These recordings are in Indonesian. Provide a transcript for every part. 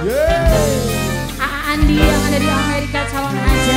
Aa Andi yang ada di Amerika, calon aja.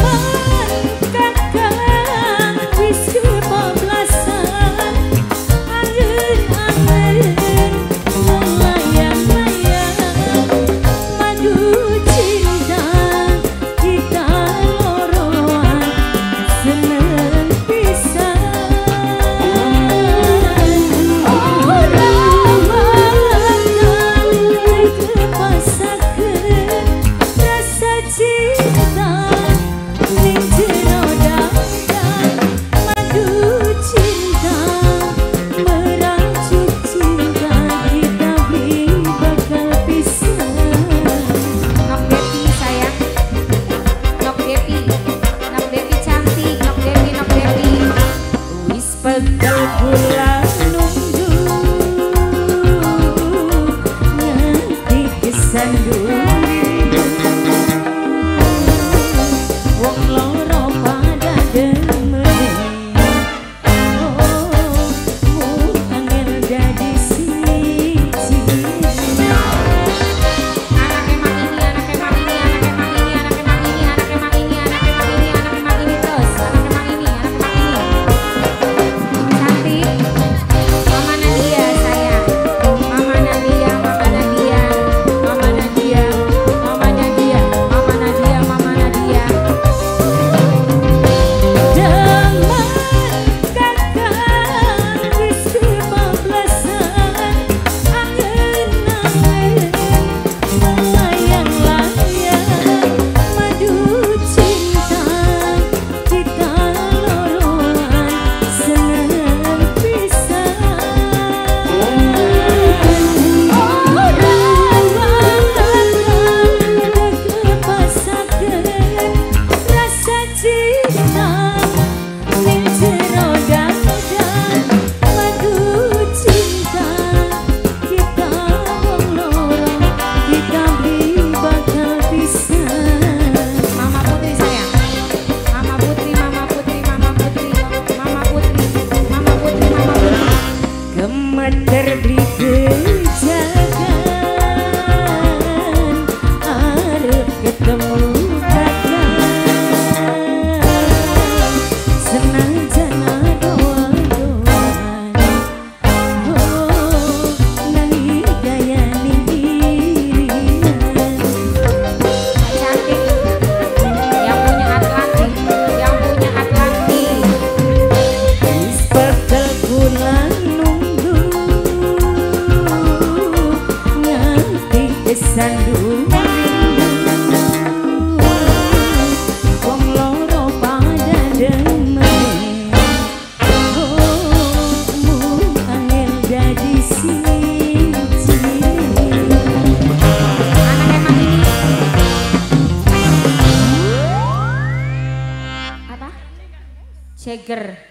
Jagger.